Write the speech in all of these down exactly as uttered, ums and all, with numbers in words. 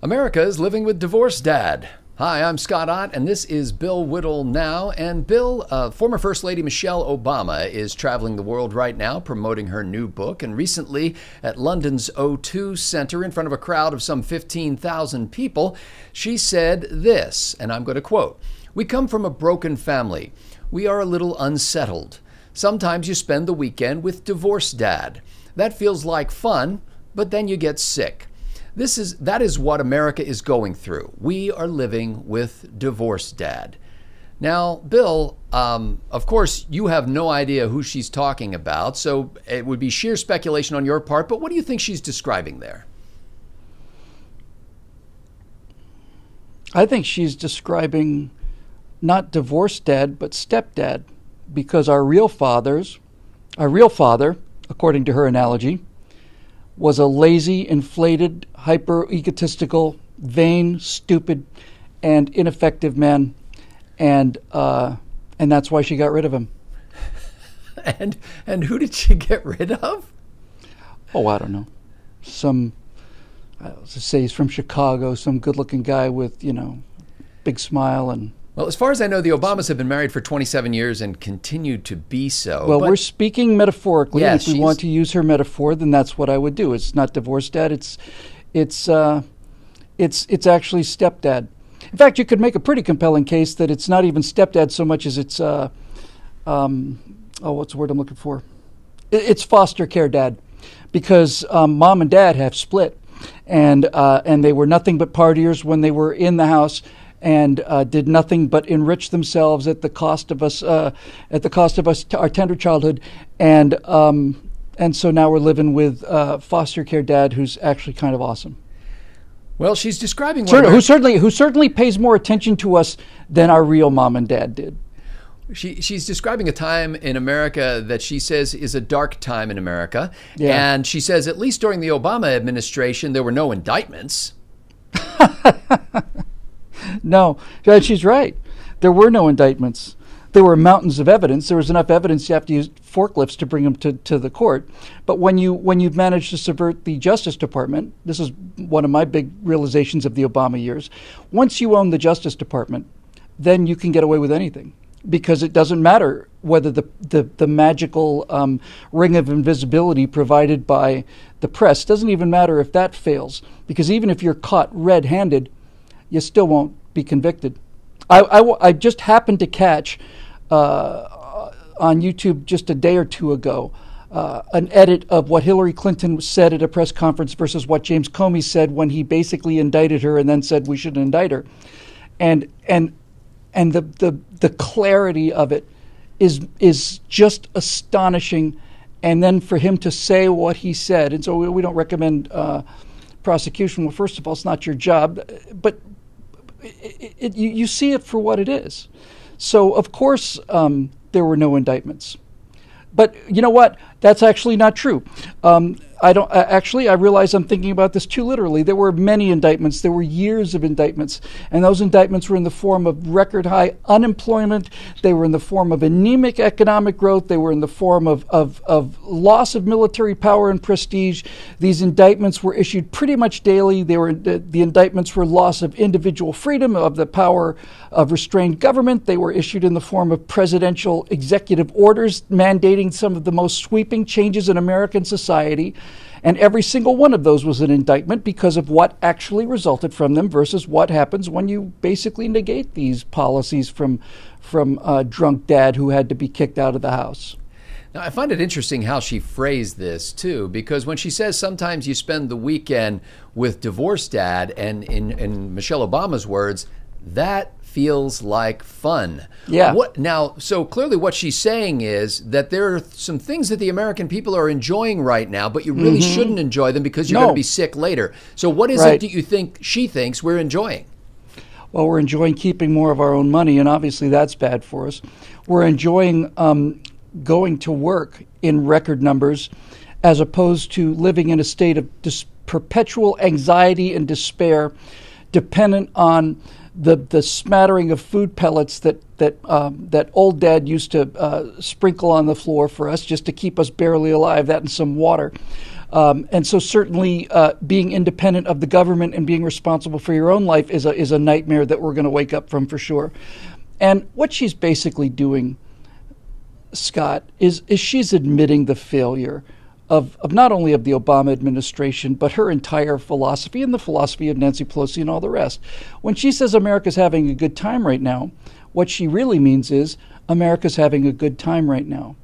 America is living with divorce dad. Hi, I'm Scott Ott, and this is Bill Whittle Now. And Bill, uh, former First Lady Michelle Obama is traveling the world right now promoting her new book. And recently at London's O two Center, in front of a crowd of some fifteen thousand people, she said this, and I'm going to quote, "We come from a broken family. We are a little unsettled. Sometimes you spend the weekend with divorce dad. That feels like fun, but then you get sick. This is, that is what America is going through. We are living with divorce dad." Now, Bill, um, of course, you have no idea who she's talking about, so it would be sheer speculation on your part, but what do you think she's describing there? I think she's describing not divorce dad, but stepdad, because our real fathers, our real father, according to her analogy, was a lazy, inflated, hyper-egotistical, vain, stupid, and ineffective man, and uh, and that's why she got rid of him. and and who did she get rid of? Oh, I don't know. Some, I was to say he's from Chicago, some good-looking guy with, you know, big smile and... Well, as far as I know, the Obamas have been married for twenty-seven years and continue to be so. Well, we're speaking metaphorically. Yeah, if we want to use her metaphor, then that's what I would do. It's not divorce dad. It's, it's, uh, it's, it's actually stepdad. In fact, you could make a pretty compelling case that it's not even stepdad so much as it's, uh, um, oh, what's the word I'm looking for? It's foster care dad, because um, mom and dad have split, and uh, and they were nothing but partiers when they were in the house, and uh, did nothing but enrich themselves at the cost of us, uh, at the cost of us, t our tender childhood, and um, and so now we're living with uh, foster care dad, who's actually kind of awesome. Well, she's describing one Certain, who certainly who certainly pays more attention to us than our real mom and dad did. She, she's describing a time in America that she says is a dark time in America, yeah. And she says at least during the Obama administration there were no indictments. No, she's right. There were no indictments. There were mountains of evidence. There was enough evidence you have to use forklifts to bring them to, to the court. But when you when you've managed to subvert the Justice Department, this is one of my big realizations of the Obama years, once you own the Justice Department, then you can get away with anything, because it doesn't matter whether the, the, the magical um, ring of invisibility provided by the press, doesn't even matter if that fails, because even if you're caught red-handed, you still won't be convicted. I, I, I just happened to catch uh, on YouTube just a day or two ago uh, an edit of what Hillary Clinton said at a press conference versus what James Comey said when he basically indicted her and then said we shouldn't indict her. And and and the the, the clarity of it is is just astonishing. And then for him to say what he said, and so we, we don't recommend uh, prosecution. Well, first of all, it's not your job, but it, it, you, you see it for what it is. So, of course, um, there were no indictments. But you know what? That's actually not true. Um, I don't uh, actually. I realize I'm thinking about this too literally. There were many indictments. There were years of indictments, and those indictments were in the form of record-high unemployment. They were in the form of anemic economic growth. They were in the form of of of loss of military power and prestige. These indictments were issued pretty much daily. They were the, the indictments were loss of individual freedom, of the power of restrained government. They were issued in the form of presidential executive orders mandating some of the most sweeping changes in American society, and every single one of those was an indictment because of what actually resulted from them versus what happens when you basically negate these policies from from uh, drunk dad who had to be kicked out of the house. Now, I find it interesting how she phrased this, too, because when she says sometimes you spend the weekend with divorce dad, and in, in Michelle Obama's words, that feels like fun. Yeah. What, now, so clearly what she's saying is that there are some things that the American people are enjoying right now, but you really mm-hmm. shouldn't enjoy them because you're no. going to be sick later. So what is right. it that you think she thinks we're enjoying? Well, we're enjoying keeping more of our own money, and obviously that's bad for us. We're enjoying um, going to work in record numbers as opposed to living in a state of dis- perpetual anxiety and despair dependent on the the smattering of food pellets that that um, that old dad used to uh, sprinkle on the floor for us just to keep us barely alive, that and some water. Um, and so certainly uh, being independent of the government and being responsible for your own life is a, is a nightmare that we're going to wake up from for sure. And what she's basically doing, Scott, is, is she's admitting the failure of, of not only of the Obama administration, but her entire philosophy and the philosophy of Nancy Pelosi and all the rest. When she says America's having a good time right now, what she really means is America's having a good time right now.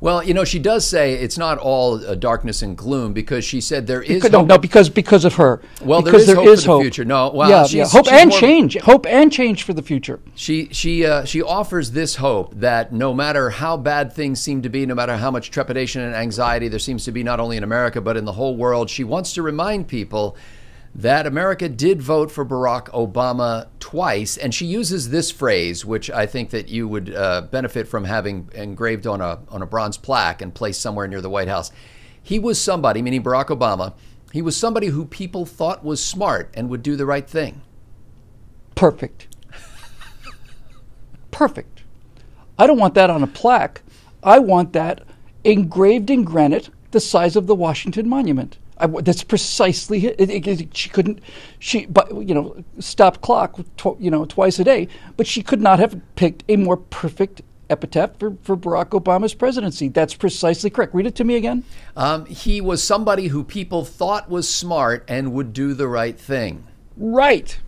Well, you know, she does say it's not all uh, darkness and gloom, because she said there is because, hope. No, no, because because of her. Well, because there is there hope is for the hope. future. No, well, yeah, she's, yeah. hope she's and more, change, hope and change for the future. She she uh, she offers this hope that no matter how bad things seem to be, no matter how much trepidation and anxiety there seems to be, not only in America but in the whole world, she wants to remind people that America did vote for Barack Obama twice. And she uses this phrase, which I think that you would uh, benefit from having engraved on a, on a bronze plaque and placed somewhere near the White House. He was somebody, meaning Barack Obama, he was somebody who people thought was smart and would do the right thing. Perfect. Perfect. I don't want that on a plaque. I want that engraved in granite the size of the Washington Monument. I, that's precisely it, it, it. She couldn't, she, but you know, stop clock, tw you know, twice a day. But she could not have picked a more perfect epitaph for, for Barack Obama's presidency. That's precisely correct. Read it to me again. Um, he was somebody who people thought was smart and would do the right thing. Right.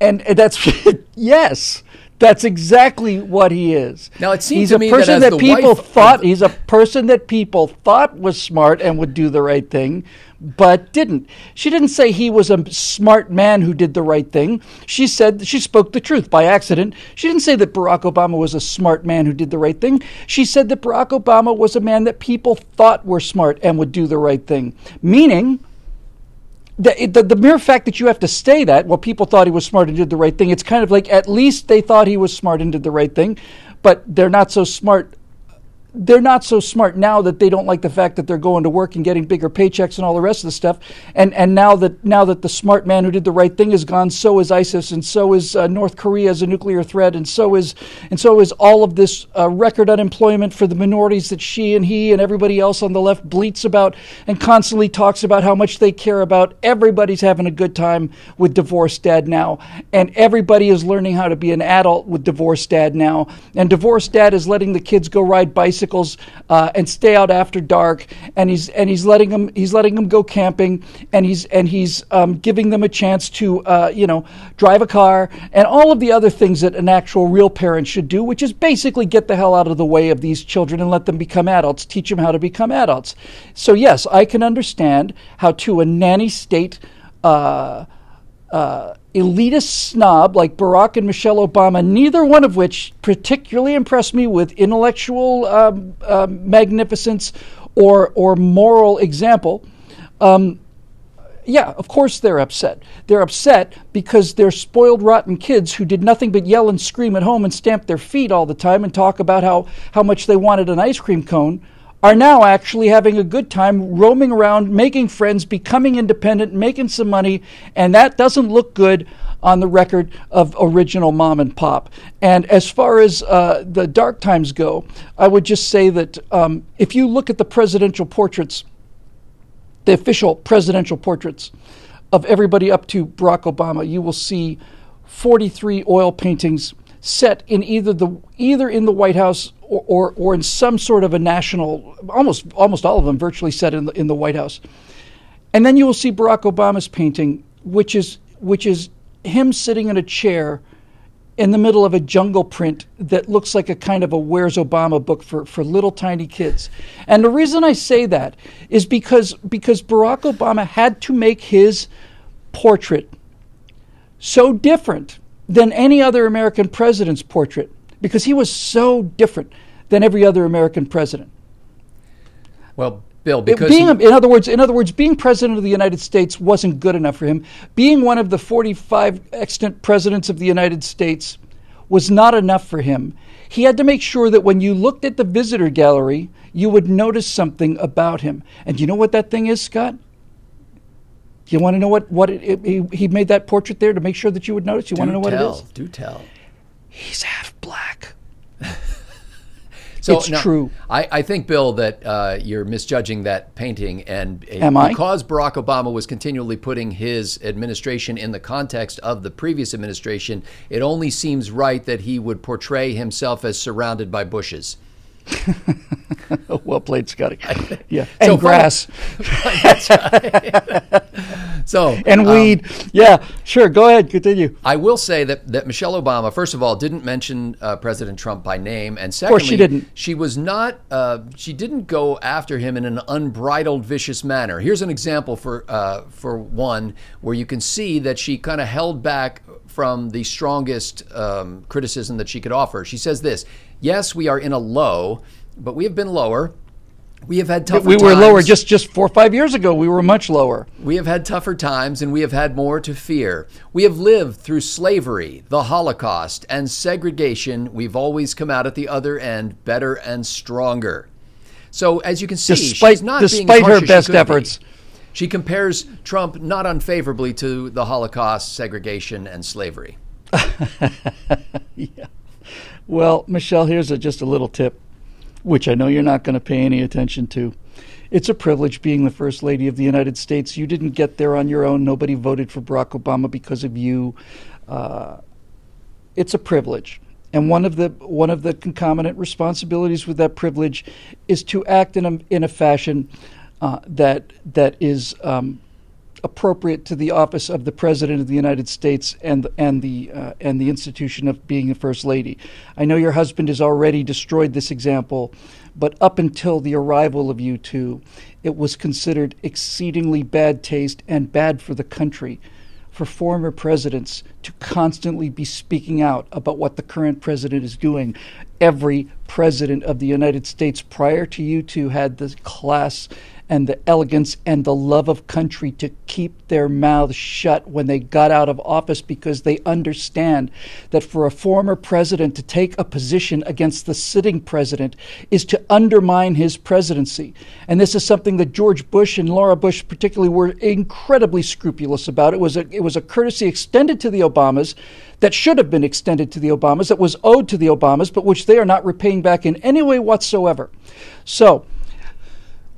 And, and that's yes. That's exactly what he is. Now it seems to me that as the people thought he's a person that people thought was smart and would do the right thing, but didn't. She didn't say he was a smart man who did the right thing. She said she spoke the truth by accident. She didn't say that Barack Obama was a smart man who did the right thing. She said that Barack Obama was a man that people thought were smart and would do the right thing, meaning The, the, the mere fact that you have to say that, well, people thought he was smart and did the right thing, it's kind of like at least they thought he was smart and did the right thing, but they're not so smart. They're not so smart now that they don't like the fact that they're going to work and getting bigger paychecks and all the rest of the stuff. And, and now that now that the smart man who did the right thing is gone, so is ISIS, and so is uh, North Korea as a nuclear threat, and so is and so is all of this uh, record unemployment for the minorities that she and he and everybody else on the left bleats about and constantly talks about how much they care about. Everybody's having a good time with divorced dad now, and everybody is learning how to be an adult with divorced dad now, and divorced dad is letting the kids go ride bicycles. Uh, and stay out after dark, and he's and he's letting them he's letting them go camping, and he's and he's um, giving them a chance to uh, you know, drive a car and all of the other things that an actual real parent should do, which is basically get the hell out of the way of these children and let them become adults, teach them how to become adults. So yes, I can understand how to a nanny state uh, uh, elitist snob like Barack and Michelle Obama, neither one of which particularly impressed me with intellectual um, uh, magnificence or or moral example. Um, yeah, of course they're upset. They're upset because they're spoiled, rotten kids who did nothing but yell and scream at home and stamp their feet all the time and talk about how, how much they wanted an ice cream cone, are now actually having a good time roaming around, making friends, becoming independent, making some money, and that doesn't look good on the record of original mom and pop. And as far as uh, the dark times go, I would just say that um, if you look at the presidential portraits, the official presidential portraits of everybody up to Barack Obama, you will see forty-three oil paintings set in either the either in the White House or, or or in some sort of a national, almost almost all of them virtually set in the in the White House. And then you will see Barack Obama's painting, which is which is him sitting in a chair in the middle of a jungle print that looks like a kind of a Where's Obama book for, for little tiny kids. And the reason I say that is because because Barack Obama had to make his portrait so different than any other American president's portrait, because he was so different than every other American president. Well, Bill, because being, he, in other words, in other words, being president of the United States wasn't good enough for him. Being one of the forty-five extant presidents of the United States was not enough for him. He had to make sure that when you looked at the visitor gallery, you would notice something about him. And you know what that thing is, Scott? You want to know what, what it, it, he, he made that portrait there to make sure that you would notice? You do want to know tell, what it is? Do tell. He's half black. So, it's no, true. I, I think, Bill, that uh, you're misjudging that painting. And uh, Am because I? Barack Obama was continually putting his administration in the context of the previous administration, it only seems right that he would portray himself as surrounded by bushes. Well played, Scotty. Yeah, and so grass. That's right. So and weed. Um, yeah, sure. Go ahead, continue. I will say that that Michelle Obama, first of all, didn't mention uh, President Trump by name, and secondly, of course she didn't. She was not. Uh, she didn't go after him in an unbridled, vicious manner. Here's an example for uh, for one where you can see that she kind of held back from the strongest um, criticism that she could offer. She says this. Yes, we are in a low, but we have been lower. We have had tougher times. We were lower just, just four or five years ago. We were much lower. We have had tougher times, and we have had more to fear. We have lived through slavery, the Holocaust, and segregation. We've always come out at the other end better and stronger. So as you can see, despite, she's not despite being harsh her best as she could efforts. Be. She compares Trump not unfavorably to the Holocaust, segregation, and slavery. Yeah. Well, Michelle, here's a, just a little tip, which I know you're not going to pay any attention to. It's a privilege being the First Lady of the United States. You didn't get there on your own. Nobody voted for Barack Obama because of you. Uh, it's a privilege. And one of the one of the concomitant responsibilities with that privilege is to act in a, in a fashion uh, that that is um, appropriate to the office of the President of the United States and and the uh, and the institution of being the First Lady. I know your husband has already destroyed this example, but up until the arrival of you two, it was considered exceedingly bad taste and bad for the country for former presidents to constantly be speaking out about what the current president is doing. Every president of the United States prior to you two had the class and the elegance and the love of country to keep their mouths shut when they got out of office, because they understand that for a former president to take a position against the sitting president is to undermine his presidency. And this is something that George Bush and Laura Bush particularly were incredibly scrupulous about. It was a, it was a courtesy extended to the Obamas that should have been extended to the Obamas, that was owed to the Obamas, but which they are not repaying back in any way whatsoever. So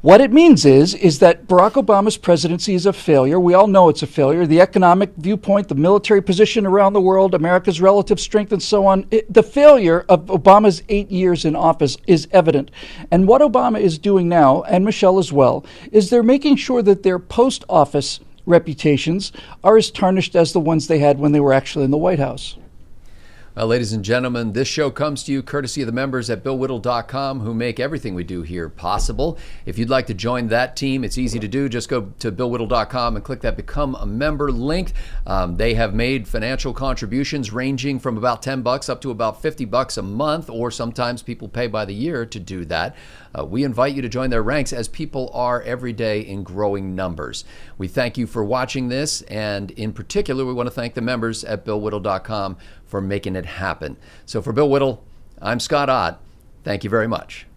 what it means is, is that Barack Obama's presidency is a failure. We all know it's a failure. The economic viewpoint, the military position around the world, America's relative strength, and so on. It, the failure of Obama's eight years in office is evident. And what Obama is doing now, and Michelle as well, is they're making sure that their post-office reputations are as tarnished as the ones they had when they were actually in the White House. Well, ladies and gentlemen, this show comes to you courtesy of the members at Bill Whittle dot com, who make everything we do here possible. If you'd like to join that team, it's easy to do. Just go to Bill Whittle dot com and click that Become a Member link. Um, they have made financial contributions ranging from about ten bucks up to about fifty bucks a month, or sometimes people pay by the year to do that. Uh, we invite you to join their ranks, as people are every day in growing numbers. We thank you for watching this, and in particular, we want to thank the members at Bill Whittle dot com for making it happen. So for Bill Whittle, I'm Scott Ott. Thank you very much.